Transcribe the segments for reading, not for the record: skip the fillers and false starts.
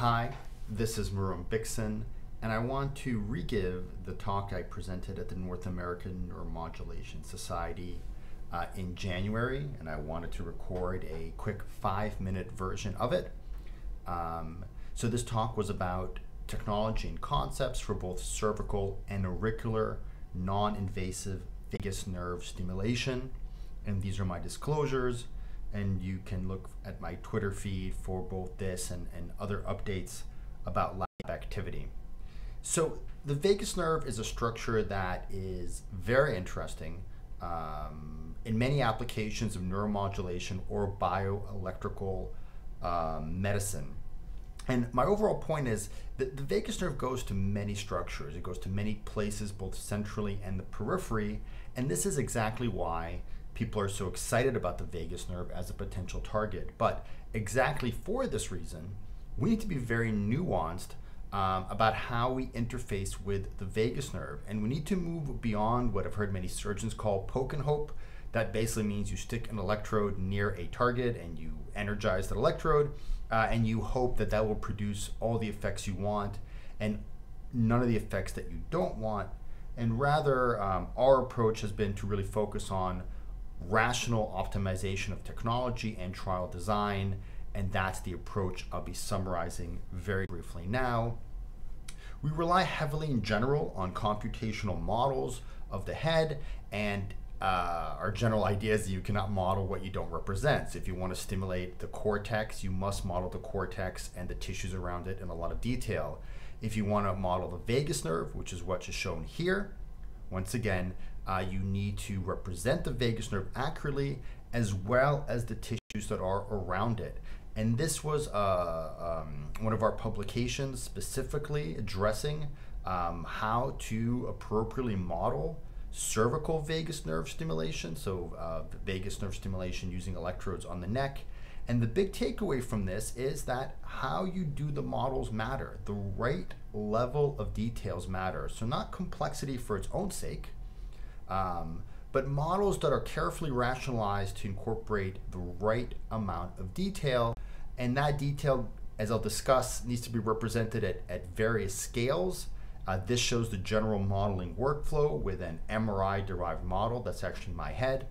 Hi, this is Marom Bikson, and I want to re-give the talk I presented at the North American Neuromodulation Society in January, and I wanted to record a quick 5-minute version of it. So this talk was about technology and concepts for both cervical and auricular non-invasive vagus nerve stimulation, and these are my disclosures, and you can look at my Twitter feed for both this and other updates about lab activity. So the vagus nerve is a structure that is very interesting in many applications of neuromodulation or bioelectrical medicine. And my overall point is that the vagus nerve goes to many structures. It goes to many places, both centrally and the periphery, and this is exactly why people are so excited about the vagus nerve as a potential target. But exactly for this reason, we need to be very nuanced about how we interface with the vagus nerve. And we need to move beyond what I've heard many surgeons call poke and hope. That basically means you stick an electrode near a target and you energize that electrode and you hope that that will produce all the effects you want and none of the effects that you don't want. And rather, our approach has been to really focus on rational optimization of technology and trial design, and that's the approach I'll be summarizing very briefly now. We rely heavily in general on computational models of the head, and our general idea is that you cannot model what you don't represent. So if you want to stimulate the cortex, you must model the cortex and the tissues around it in a lot of detail. If you want to model the vagus nerve, which is what is shown here, once again, you need to represent the vagus nerve accurately, as well as the tissues that are around it. And this was one of our publications specifically addressing how to appropriately model cervical vagus nerve stimulation, so vagus nerve stimulation using electrodes on the neck. And the big takeaway from this is that how you do the models matter. The right level of details matter. So not complexity for its own sake, but models that are carefully rationalized to incorporate the right amount of detail. And that detail, as I'll discuss, needs to be represented at various scales. This shows the general modeling workflow with an MRI-derived model. That's actually my head.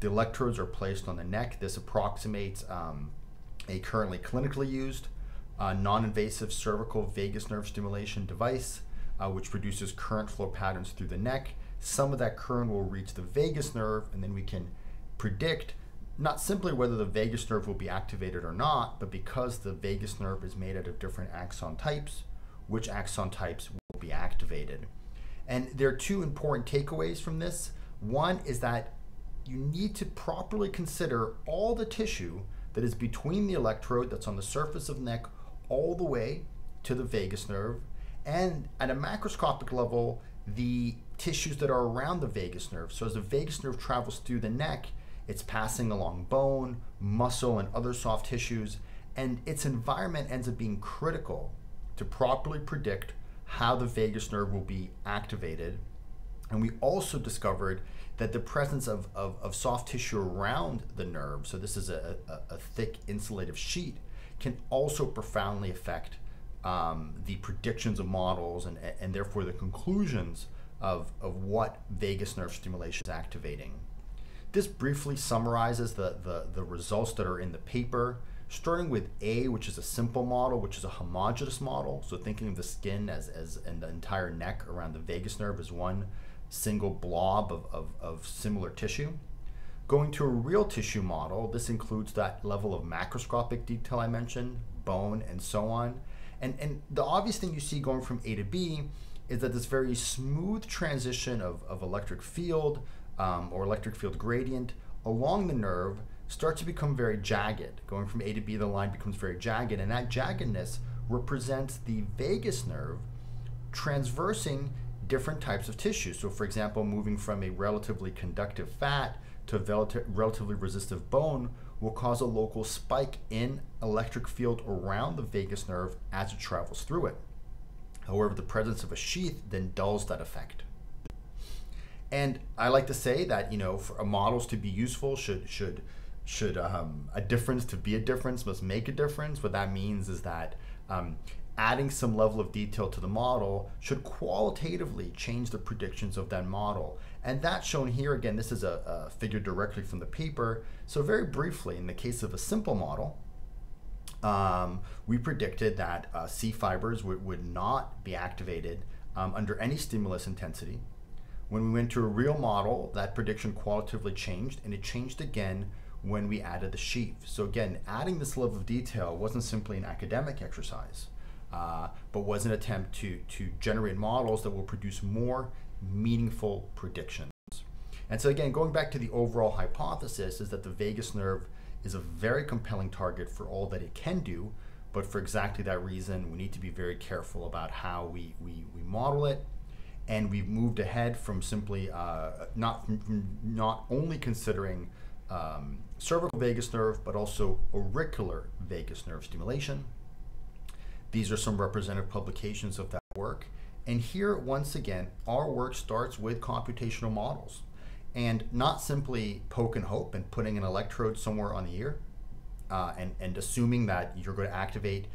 The electrodes are placed on the neck. This approximates a currently clinically used non-invasive cervical vagus nerve stimulation device, which produces current flow patterns through the neck. Some of that current will reach the vagus nerve, and then we can predict not simply whether the vagus nerve will be activated or not, but because the vagus nerve is made out of different axon types, which axon types will be activated. And there are two important takeaways from this. One is that you need to properly consider all the tissue that is between the electrode that's on the surface of the neck all the way to the vagus nerve, and at a macroscopic level, the tissues that are around the vagus nerve. So as the vagus nerve travels through the neck, it's passing along bone, muscle, and other soft tissues, and its environment ends up being critical to properly predict how the vagus nerve will be activated. And we also discovered that the presence of soft tissue around the nerve, so this is a thick insulative sheet, can also profoundly affect the predictions of models and therefore the conclusions of what vagus nerve stimulation is activating. This briefly summarizes the results that are in the paper, starting with A, which is a simple model, which is a homogeneous model. So thinking of the skin and the entire neck around the vagus nerve as one single blob of similar tissue. Going to a real tissue model, this includes that level of macroscopic detail I mentioned, bone and so on. And the obvious thing you see going from A to B is that this very smooth transition of electric field or electric field gradient along the nerve starts to become very jagged. Going from A to B, the line becomes very jagged, and that jaggedness represents the vagus nerve transversing different types of tissue. So for example, moving from a relatively conductive fat to relatively resistive bone will cause a local spike in electric field around the vagus nerve as it travels through it. However, the presence of a sheath then dulls that effect. And I like to say that, you know, for models to be useful, should a difference to be a difference must make a difference. What that means is that Adding some level of detail to the model should qualitatively change the predictions of that model. And that's shown here. Again, this is a figure directly from the paper. So very briefly, in the case of a simple model, we predicted that C fibers would not be activated under any stimulus intensity. When we went to a real model, that prediction qualitatively changed, and it changed again when we added the sheath. So again, adding this level of detail wasn't simply an academic exercise, but was an attempt to generate models that will produce more meaningful predictions. And so again, going back to the overall hypothesis, is that the vagus nerve is a very compelling target for all that it can do, but for exactly that reason, we need to be very careful about how we model it. And we've moved ahead from simply not only considering cervical vagus nerve, but also auricular vagus nerve stimulation. These are some representative publications of that work. And here, once again, our work starts with computational models, and not simply poke and hope and putting an electrode somewhere on the ear and assuming that you're going to activate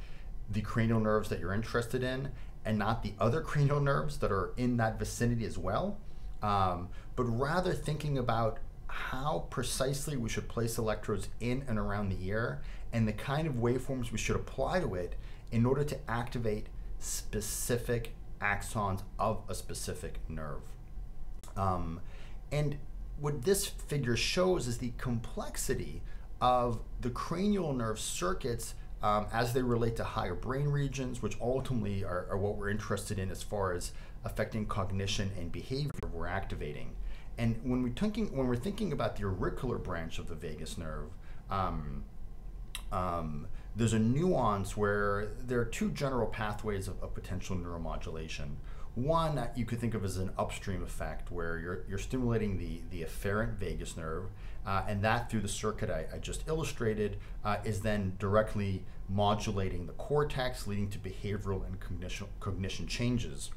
the cranial nerves that you're interested in and not the other cranial nerves that are in that vicinity as well, but rather thinking about how precisely we should place electrodes in and around the ear and the kind of waveforms we should apply to it in order to activate specific axons of a specific nerve. And what this figure shows is the complexity of the cranial nerve circuits as they relate to higher brain regions, which ultimately are what we're interested in as far as affecting cognition and behavior we're activating. And when we're thinking about the auricular branch of the vagus nerve, there's a nuance where there are two general pathways of potential neuromodulation. One you could think of as an upstream effect where you're stimulating the afferent vagus nerve, and that through the circuit I just illustrated is then directly modulating the cortex, leading to behavioral and cognition changes.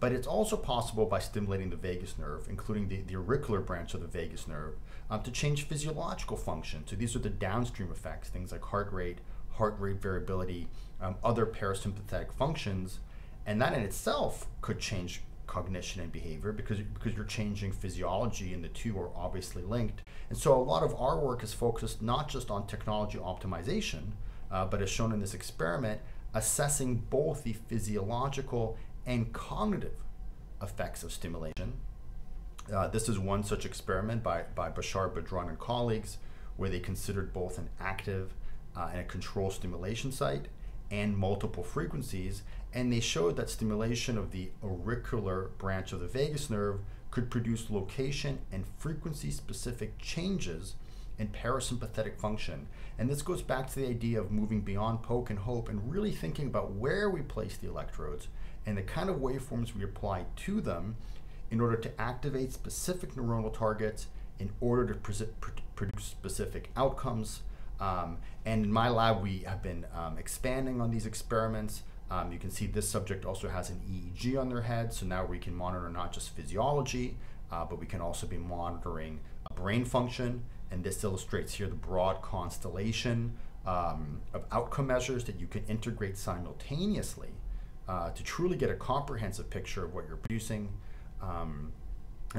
But it's also possible by stimulating the vagus nerve, including the auricular branch of the vagus nerve, to change physiological function. So these are the downstream effects, things like heart rate variability, other parasympathetic functions, and that in itself could change cognition and behavior because you're changing physiology, and the two are obviously linked. And so a lot of our work is focused not just on technology optimization, but as shown in this experiment, assessing both the physiological and cognitive effects of stimulation. This is one such experiment by Bashar Badran and colleagues, where they considered both an active and a control stimulation site and multiple frequencies, and they showed that stimulation of the auricular branch of the vagus nerve could produce location and frequency-specific changes in parasympathetic function. And this goes back to the idea of moving beyond poke and hope and really thinking about where we place the electrodes and the kind of waveforms we apply to them in order to activate specific neuronal targets in order to produce specific outcomes. And in my lab, we have been expanding on these experiments. You can see this subject also has an EEG on their head, so now we can monitor not just physiology, but we can also be monitoring brain function. And this illustrates here the broad constellation of outcome measures that you can integrate simultaneously to truly get a comprehensive picture of what you're producing. And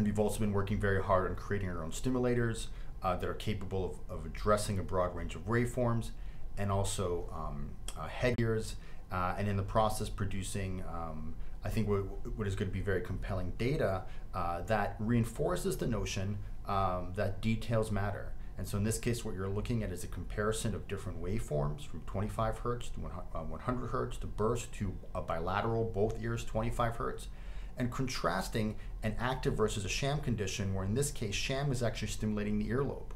we've also been working very hard on creating our own stimulators that are capable of addressing a broad range of waveforms and also headgears. And in the process producing, I think what is going to be very compelling data that reinforces the notion that details matter. And so in this case, what you're looking at is a comparison of different waveforms from 25 hertz to 100 hertz to burst to a bilateral, both ears 25 hertz, and contrasting an active versus a sham condition, where in this case, sham is actually stimulating the earlobe.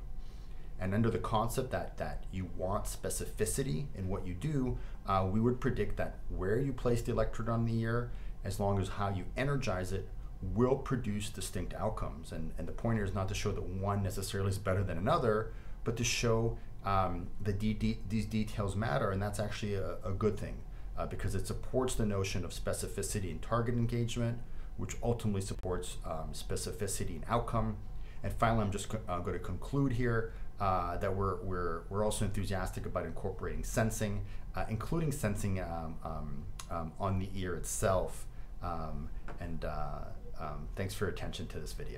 And under the concept that you want specificity in what you do, we would predict that where you place the electrode on the ear, as long as how you energize it, will produce distinct outcomes. And the point here is not to show that one necessarily is better than another, but to show that these details matter, and that's actually a good thing because it supports the notion of specificity and target engagement, which ultimately supports specificity and outcome. And finally, I'm just going to conclude here that we're also enthusiastic about incorporating sensing, including sensing on the ear itself. Thanks for your attention to this video.